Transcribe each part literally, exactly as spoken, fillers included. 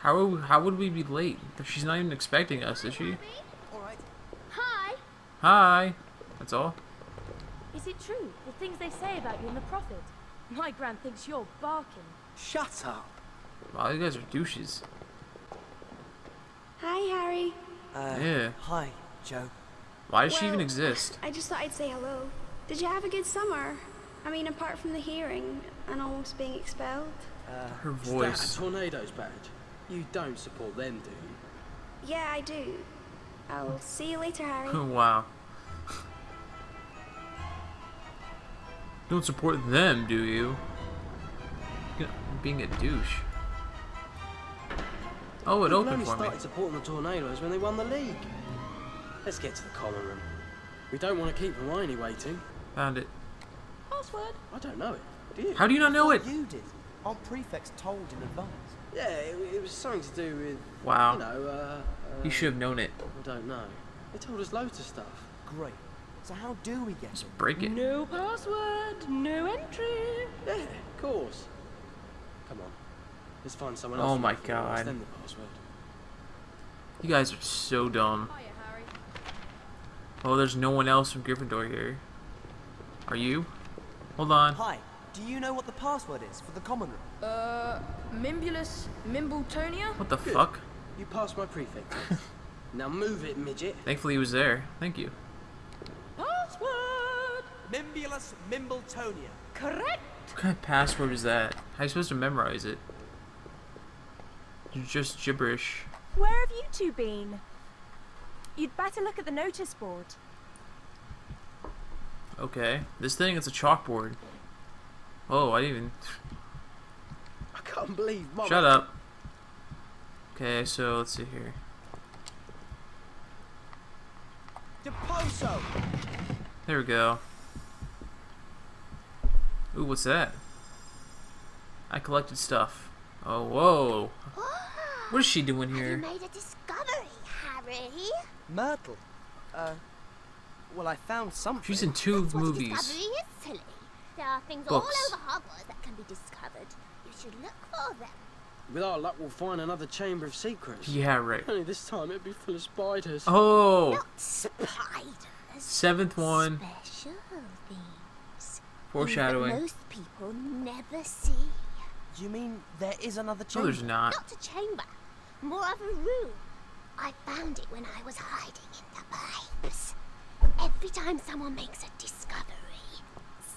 How how would we be late? She's not even expecting us, is she? All right. Hi. Hi. That's all. Is it true the things they say about you and the Prophet? My gran thinks you're barking. Shut up. Wow, you guys are douches. Hi, Harry. Uh, yeah. Hi, Joe. Why does well, she even exist? I just thought I'd say hello. Did you have a good summer? I mean, apart from the hearing and almost being expelled. Uh, Her voice. Is that a tornado's badge? You don't support them, do you? Yeah, I do. I'll see you later, Harry. Oh, wow. Don't support them, do you? Being a douche. Oh, it opened for me. We started supporting the Tornadoes when they won the league. Let's get to the common room. We don't want to keep Hermione waiting. Found it. Password? I don't know it. Do you? How do you not know it? You did. Our prefects told in advance. Yeah, it, it was something to do with. Wow. You know, uh, uh, he should have known it. I don't know. They told us loads of stuff. Great. So how do we get? Let's it? break it. No password, no entry. Yeah, of course. Come on. Let's find someone else. Oh my god. The password. You guys are so dumb. Hiya, Harry. Oh, there's no one else from Gryffindor here. Are you? Hold on. Hi. Do you know what the password is for the common room? Uh, Mimbulus Mimbletonia? What the Good. fuck? You passed my prefect. Now move it, midget. Thankfully he was there. Thank you. Password! Mimbulus Mimbletonia. Correct! What kind of password is that? How are you supposed to memorize it? It's just gibberish. Where have you two been? You'd better look at the notice board. Okay. This thing, it's a chalkboard. Oh, I didn't even... I can't believe... Mama. Shut up. Okay, so let's see here. Deposo. There we go. Ooh, what's that? I collected stuff. Oh, whoa. What is she doing here? You made a discovery, Harry. Myrtle. Uh, well, I found something. She's in two That's movies. What a discovery is, silly. There are things Books. all over Hogwarts that can be discovered. You should look for them. With our luck, we'll find another chamber of secrets. Yeah, right. Only this time it'll be full of spiders. Oh! Not spiders. Seventh one. Special things. Foreshadowing. That most people never see. You mean there is another chamber? No, there's not. Not a chamber. More of a room. I found it when I was hiding in the pipes. Every time someone makes a discovery,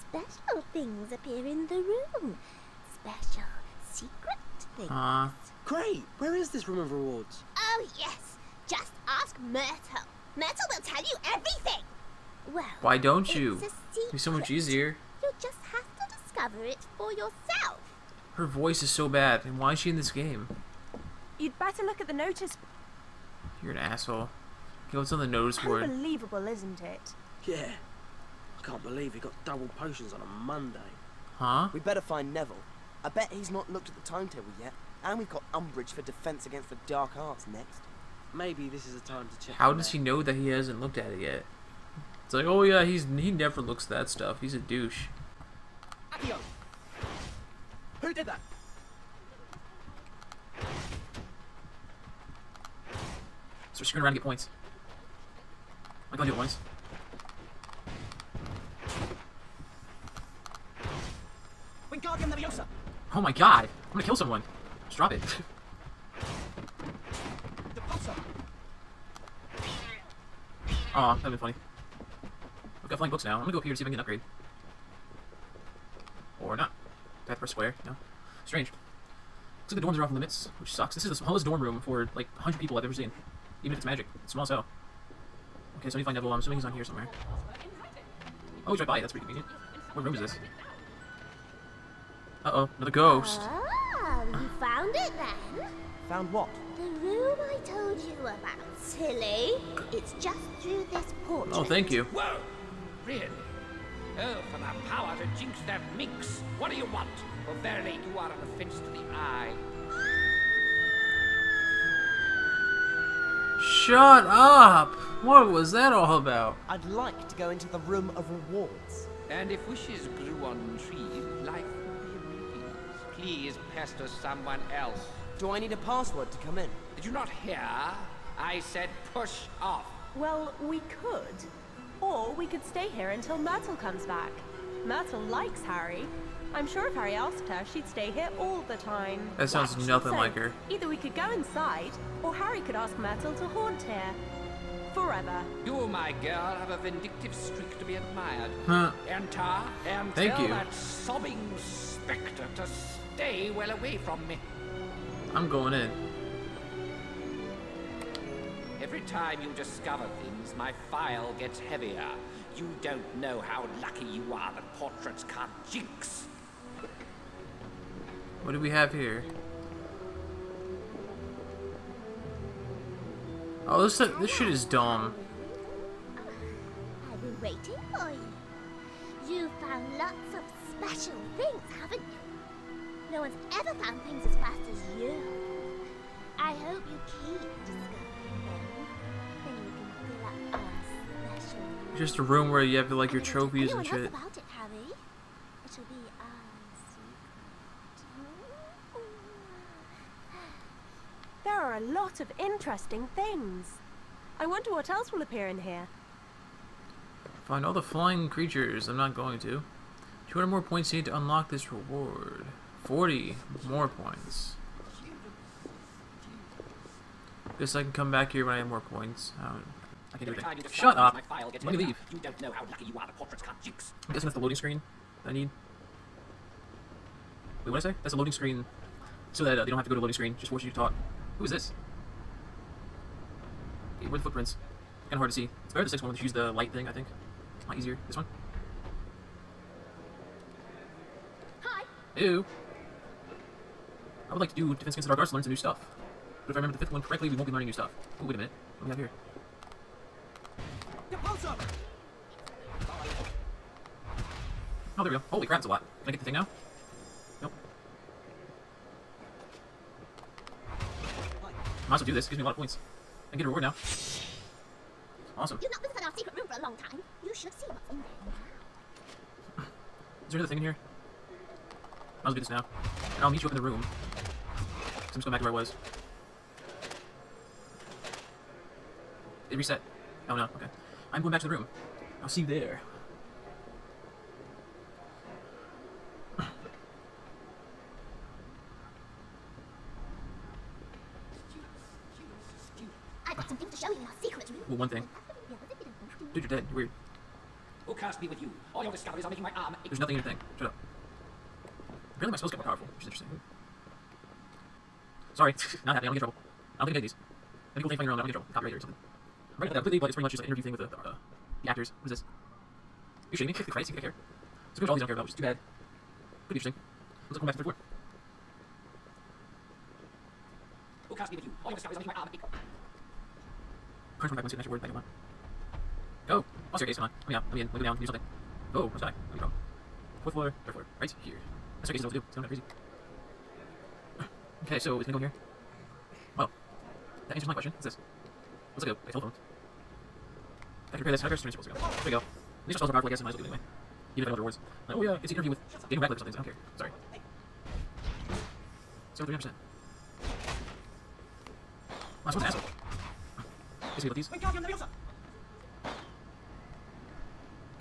special things appear in the room. Special secret things. Uh, Great. Where is this room of rewards? Oh, yes. Just ask Myrtle. Myrtle will tell you everything. Well, why don't you? It's It'd be so much easier. You just have to discover it for yourself. Her voice is so bad. And why is she in this game? You'd better look at the notice. You're an asshole. Okay, what's on the notice board? Unbelievable, isn't it? Yeah. I can't believe he got double potions on a Monday. Huh? We better find Neville. I bet he's not looked at the timetable yet. And we've got Umbridge for Defense Against the Dark Arts next. Maybe this is a time to check. How does he know that he hasn't looked at it yet? It's like, oh yeah, he's he never looks at that stuff. He's a douche. Adios. Who did that? So screwing around to get points. I'm gonna do it once. Oh my god! I'm gonna kill someone! Just drop it. Aw, that'd been funny. I've got flying books now. I'm gonna go up here to see if I can get an upgrade. Or not. Do I have to press square? No. Strange. Looks like the dorms are off limits, which sucks. This is the smallest dorm room for like one hundred people I've ever seen. Even if it's magic. It's small as hell. Okay, so I need to find Neville. I'm assuming he's on here somewhere. Oh, he's right by. That's pretty convenient. What room is this? Uh-oh, another ghost. Oh, you found it then? Found what? The room I told you about, silly. It's just through this portrait. Oh, thank you. Whoa, really? Oh, for the power to jinx that minx. What do you want? Well, verily, you are an offense to the eye. Shut up! What was that all about? I'd like to go into the room of rewards. And if wishes grew on trees, life... Please, pester someone else. Do I need a password to come in? Did you not hear? I said push off. Well, we could. Or we could stay here until Myrtle comes back. Myrtle likes Harry. I'm sure if Harry asked her, she'd stay here all the time. That sounds Watch. nothing so, like her. Either we could go inside, or Harry could ask Myrtle to haunt here. Forever. You, my girl, have a vindictive streak to be admired. Huh. Enter and Thank tell you. that sobbing spectre to stay well away from me. I'm going in. Every time you discover things, my file gets heavier. You don't know how lucky you are that portraits can't jinx. What do we have here? Oh, this this shit is dumb. I've been waiting for you. You found lots of special things, haven't you? No one's ever found things as fast as you. I hope you keep discovering them. Then you can fill up our special. Just a room where you have like your trophies and shit. About it, Harry. It'll be There are a lot of interesting things. I wonder what else will appear in here. Find all the flying creatures. I'm not going to. two hundred more points you need to unlock this reward. forty more points. Guess I can come back here when I have more points. I, don't, I can't do anything. Shut up! Let me leave. You don't know how lucky you are. The portraits can't jinx. I'm guessing that's the loading screen I need. Wait, what did I say? That's the loading screen. So that uh, they don't have to go to the loading screen, just force you to talk. Who is this? Okay, where are the footprints? Kinda hard to see. It's better the sixth one, just use the light thing, I think. A lot easier. This one? Hi! Ew! I would like to do Defense Against the Dark Arts, learn some new stuff. But if I remember the fifth one correctly, we won't be learning new stuff. Oh, wait a minute. What do we have here? Oh, there we go. Holy crap, that's a lot. Can I get the thing now? Might as well do this. Gives me a lot of points. I get a reward now. Awesome. You've not been inside our secret room for a long time. You should see what's in there now. Is there another thing in here? Might as well do this now. And I'll meet you up in the room. So I'm just going back to where I was. It reset. Oh no. Okay. I'm going back to the room. I'll see you there. Well, one thing. Dude, you're dead. You're weird. Who can't be with you? All your discoveries are making my arm ache. There's nothing in the thing. Shut up. Apparently my spells get more powerful, which is interesting. Sorry, not happening. I don't get trouble. I don't think I get these. I think we'll find your own. I don't get trouble. Copyright or something. I'm writing that completely, but it's pretty much just an interview thing with the, uh, the actors. What is this? Are you shitting me? Christ, you don't care. So pretty much all these I don't care about, which is too bad. Pretty interesting. Let's go back to the third floor. Who can't be with you? All your discoveries are making my arm ache. Punch one back, one suit, word, back in one. Go! Oh, staircase, come on. Let me out, let me in, let me down, do something. Go, let's die. Let me go. Fourth floor, third floor, right here. That staircase is what to do, it's not that crazy. Okay, so, is it going here? Well, that answers my question. What's this? Let's go, wait, hold on. I can repair this, I have experience supposed to go. There we go. At least our spells are powerful, I guess, I might as well do it anyway. Even if I don't have rewards. Like, oh yeah, it's an interview with Daniel Radcliffe or something, so I don't care. Sorry. So, three hundred percent. I'm supposed to ask him. Guess we got these. How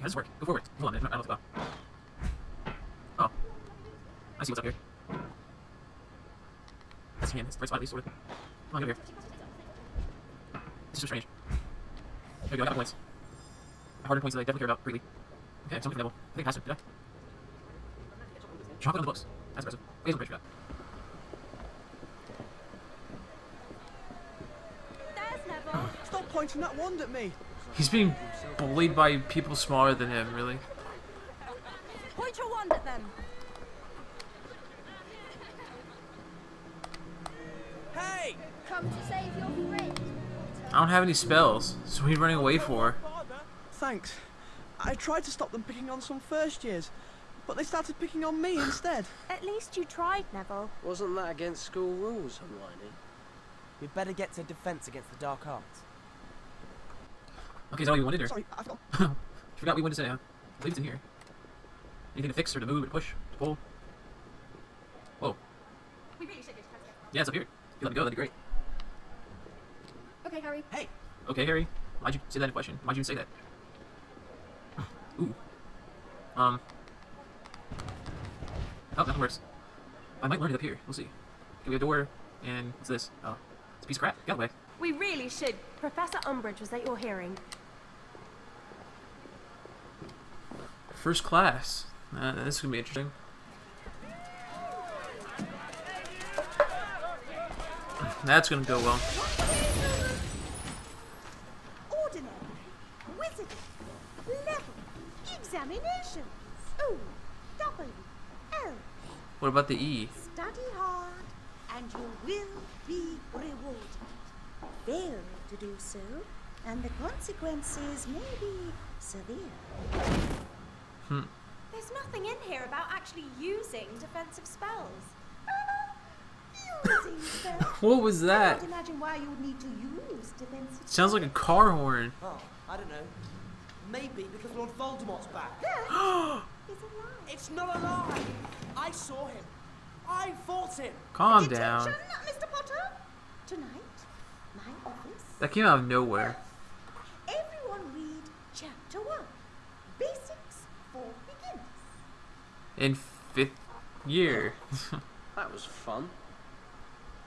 does this work? Go forward. Hold on, man. I don't know what's about. Oh. I see what's up here. That's him. It's the right spot, at least, sort of. Come on, over here. This is so strange. There we go. I got points. I hardened points that I definitely care about greatly. Okay, something from Neville. I think I passed him. Did I? Chocolate on the books. That's impressive. Wait, there's a picture of that. Pointing that wand at me. He's being bullied by people smaller than him, really. Point your wand at them. Hey! Come to save your friend. I don't have any spells, so he's running away for. Thanks. I tried to stop them picking on some first years, but they started picking on me instead. At least you tried, Neville. Wasn't that against school rules, Hermione? We'd better get to Defense Against the Dark Arts. Okay, is that all you wanted, or? Sorry, I forgot. Forgot we wanted to say, huh? I believe it's in here. Anything to fix, or to move, or to push, to pull? Whoa. We really should just Yeah, it's up here. If you let me go, that'd be great. Okay, Harry. Hey! Okay, Harry. Why'd you say that in question? Why'd you even say that? Ooh. Um. Oh, nothing works. I might learn it up here. We'll see. Okay, we have a door, and what's this? Oh. It's a piece of crap. Get away. We really should. Professor Umbridge was at your hearing. First class. Uh, this is going to be interesting. That's going to go well. Ordinary. Wizarding. Level. Examinations. O. W. L. What about the E? Study hard, and you will be rewarded. Fail to do so, and the consequences may be severe. Hmm. There's nothing in here about actually using defensive spells. Using spells? What was that? I can't imagine why you would need to use defensive. Sounds like a car horn. Oh, I don't know. Maybe because Lord Voldemort's back. It's alive. It's not alive. I saw him. I fought him. Calm Detention, down, Mister Potter. Tonight, my office. That came out of nowhere. Everyone read chapter one. Basics for beginners. In fifth year. That was fun.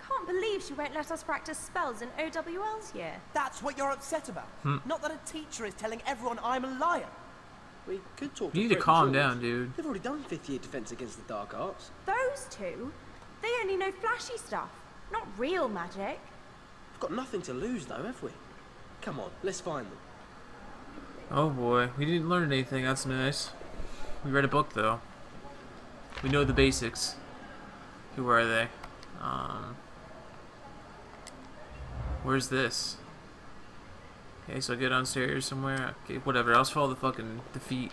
Can't believe she won't let us practice spells in O W L's year. That's what you're upset about. Hmm. Not that a teacher is telling everyone I'm a liar. We could talk. You need to calm down, dude. They've already done fifth year defense against the dark arts. Those two? They only know flashy stuff, not real magic. We've got nothing to lose though, have we? Come on, let's find them. Oh boy, we didn't learn anything, that's nice. We read a book though. We know the basics. Who are they? Um Where's this? Okay, so I go downstairs somewhere. Okay, whatever. I'll just follow the fucking defeat.